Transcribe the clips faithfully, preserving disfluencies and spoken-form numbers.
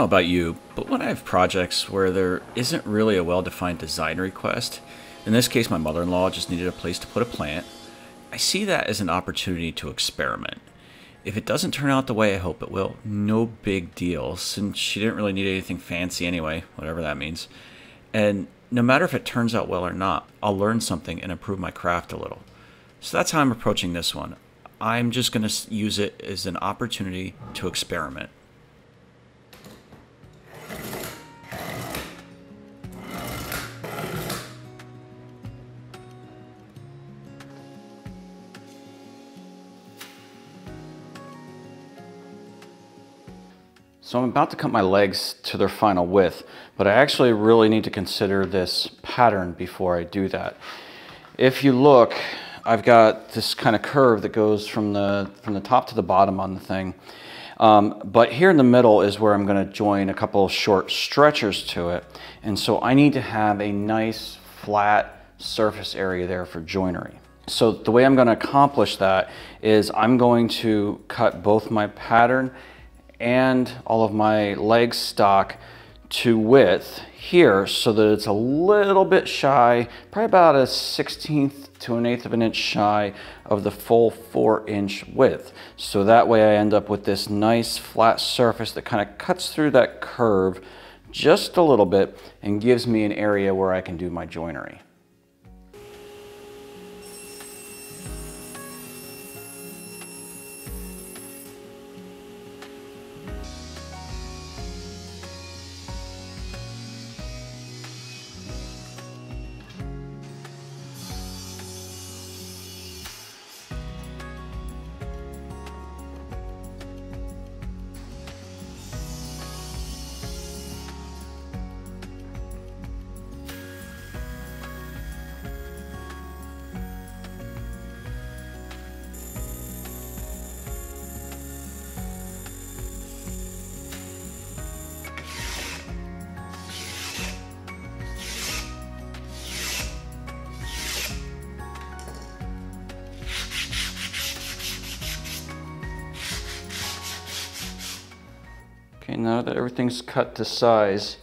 know about you, but when I have projects where there isn't really a well-defined design request, in this case my mother-in-law just needed a place to put a plant, I see that as an opportunity to experiment. If it doesn't turn out the way I hope it will, no big deal, since she didn't really need anything fancy anyway, whatever that means. And no matter if it turns out well or not, I'll learn something and improve my craft a little. So that's how I'm approaching this one. I'm just going to use it as an opportunity to experiment. So I'm about to cut my legs to their final width, but I actually really need to consider this pattern before I do that. If you look, I've got this kind of curve that goes from the, from the top to the bottom on the thing. Um, but here in the middle is where I'm gonna join a couple of short stretchers to it. And so I need to have a nice flat surface area there for joinery. So the way I'm gonna accomplish that is I'm going to cut both my pattern and all of my leg stock to width here so that it's a little bit shy, probably about a sixteenth to an eighth of an inch shy of the full four inch width. So that way I end up with this nice flat surface that kind of cuts through that curve just a little bit and gives me an area where I can do my joinery. Now that everything's cut to size,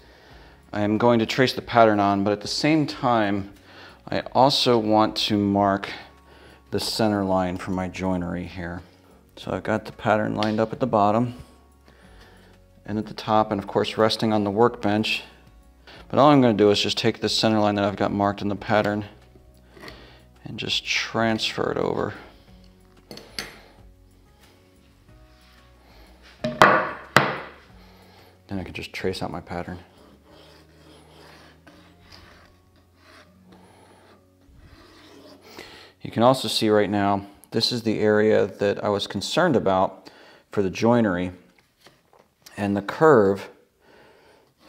I am going to trace the pattern on, but at the same time, I also want to mark the center line for my joinery here. So I've got the pattern lined up at the bottom and at the top, and of course resting on the workbench. But all I'm going to do is just take the center line that I've got marked in the pattern and just transfer it over. Then I can just trace out my pattern. You can also see right now, this is the area that I was concerned about for the joinery. And the curve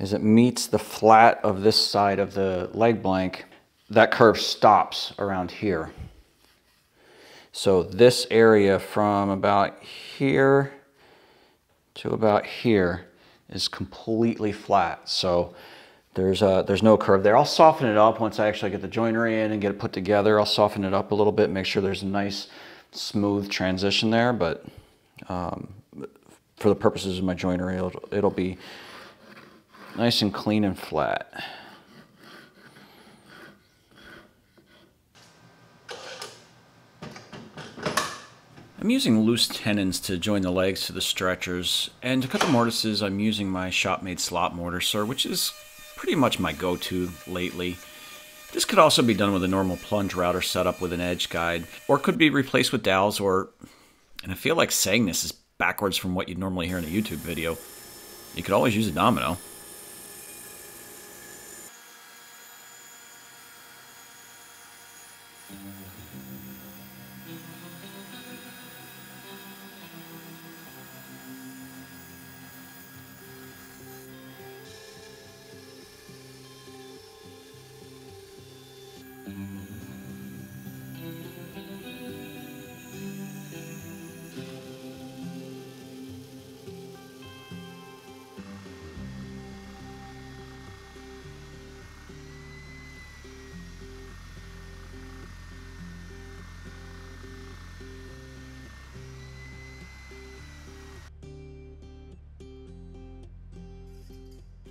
as it meets the flat of this side of the leg blank, that curve stops around here. So this area from about here to about here is completely flat. So there's, a, there's no curve there. I'll soften it up once I actually get the joinery in and get it put together. I'll soften it up a little bit, make sure there's a nice smooth transition there. But um, for the purposes of my joinery, it'll, it'll be nice and clean and flat. I'm using loose tenons to join the legs to the stretchers, and to cut the mortises I'm using my shop-made slot mortar saw, which is pretty much my go-to lately. This could also be done with a normal plunge router setup with an edge guide, or could be replaced with dowels, or, and I feel like saying this is backwards from what you'd normally hear in a YouTube video, you could always use a domino.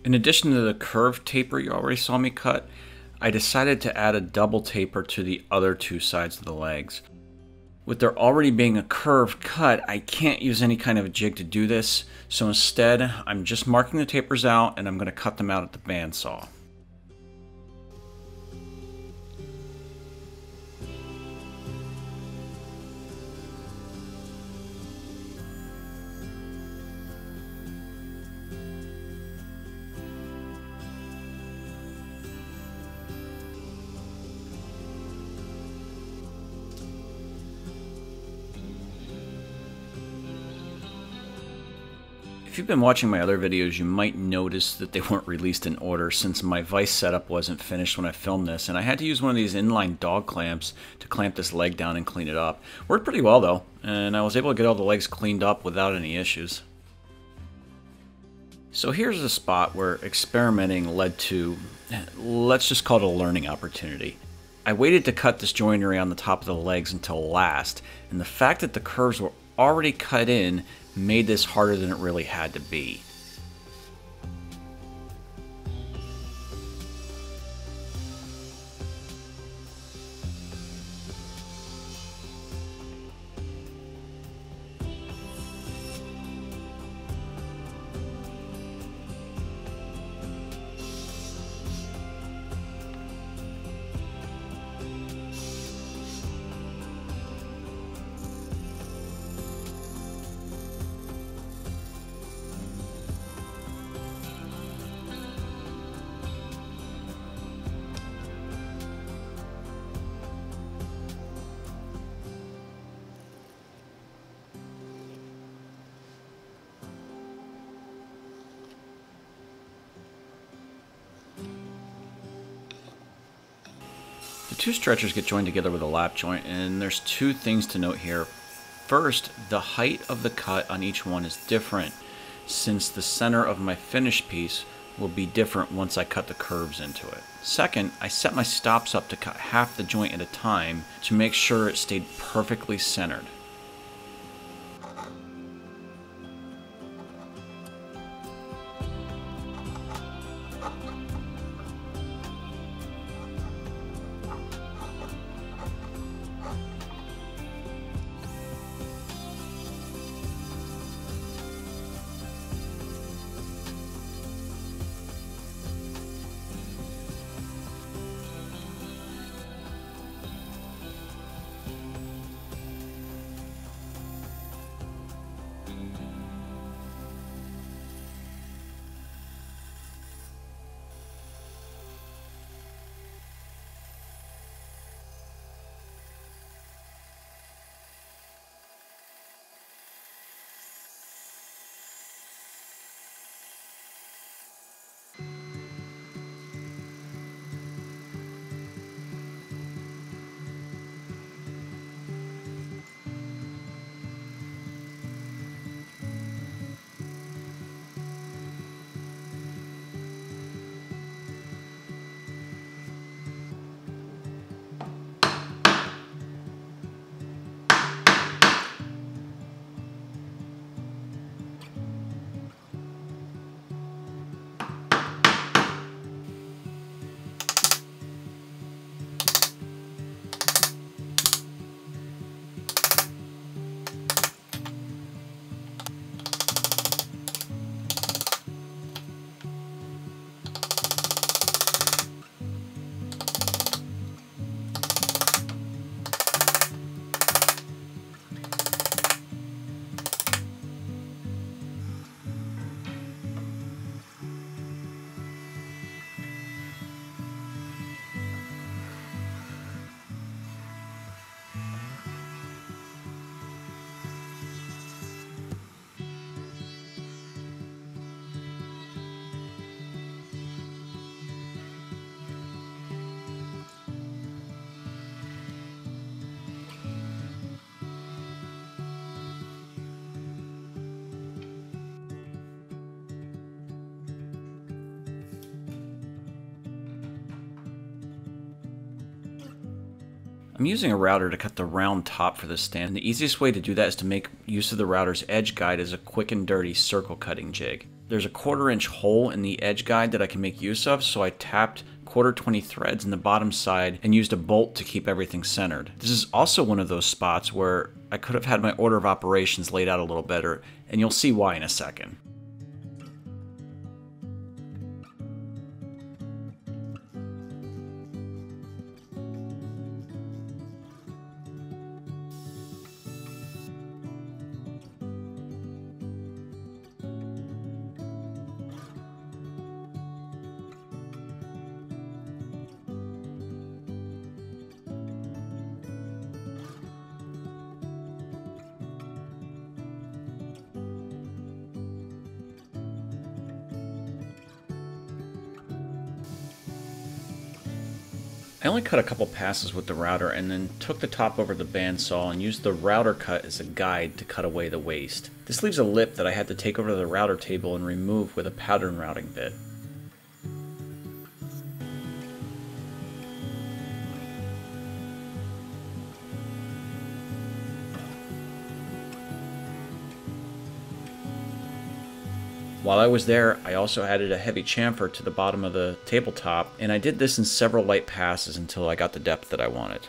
In addition to the curved taper you already saw me cut, I decided to add a double taper to the other two sides of the legs. With there already being a curved cut, I can't use any kind of a jig to do this, so instead I'm just marking the tapers out and I'm going to cut them out at the bandsaw. If you've been watching my other videos, you might notice that they weren't released in order since my vise setup wasn't finished when I filmed this, and I had to use one of these inline dog clamps to clamp this leg down and clean it up. Worked pretty well though, and I was able to get all the legs cleaned up without any issues. So here's a spot where experimenting led to, let's just call it a learning opportunity. I waited to cut this joinery on the top of the legs until last, and the fact that the curves were already cut in made this harder than it really had to be. The two stretchers get joined together with a lap joint, and there's two things to note here. First, the height of the cut on each one is different, since the center of my finished piece will be different once I cut the curves into it. Second, I set my stops up to cut half the joint at a time to make sure it stayed perfectly centered. I'm using a router to cut the round top for this stand, and the easiest way to do that is to make use of the router's edge guide as a quick and dirty circle cutting jig. there's a quarter inch hole in the edge guide that I can make use of, so I tapped quarter twenty threads in the bottom side and used a bolt to keep everything centered. This is also one of those spots where I could have had my order of operations laid out a little better, and you'll see why in a second. I only cut a couple passes with the router and then took the top over the bandsaw and used the router cut as a guide to cut away the waste. This leaves a lip that I had to take over to the router table and remove with a pattern routing bit. While I was there, I also added a heavy chamfer to the bottom of the tabletop, and I did this in several light passes until I got the depth that I wanted.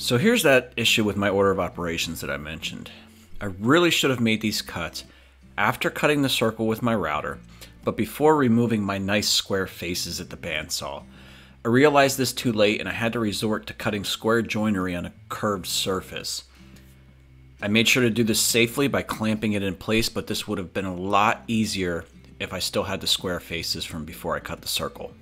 So here's that issue with my order of operations that I mentioned. I really should have made these cuts after cutting the circle with my router, but before removing my nice square faces at the bandsaw. I realized this too late and I had to resort to cutting square joinery on a curved surface. I made sure to do this safely by clamping it in place, but this would have been a lot easier if I still had the square faces from before I cut the circle.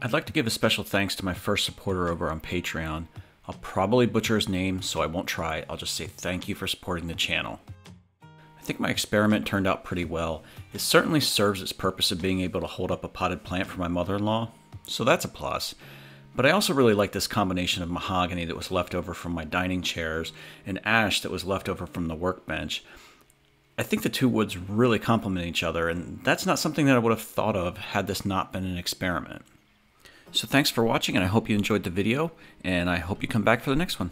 I'd like to give a special thanks to my first supporter over on Patreon. I'll probably butcher his name, so I won't try. I'll just say thank you for supporting the channel. I think my experiment turned out pretty well. It certainly serves its purpose of being able to hold up a potted plant for my mother-in-law, so that's a plus. But I also really like this combination of mahogany that was left over from my dining chairs and ash that was left over from the workbench. I think the two woods really complement each other, and that's not something that I would have thought of had this not been an experiment. So thanks for watching, and I hope you enjoyed the video, and I hope you come back for the next one.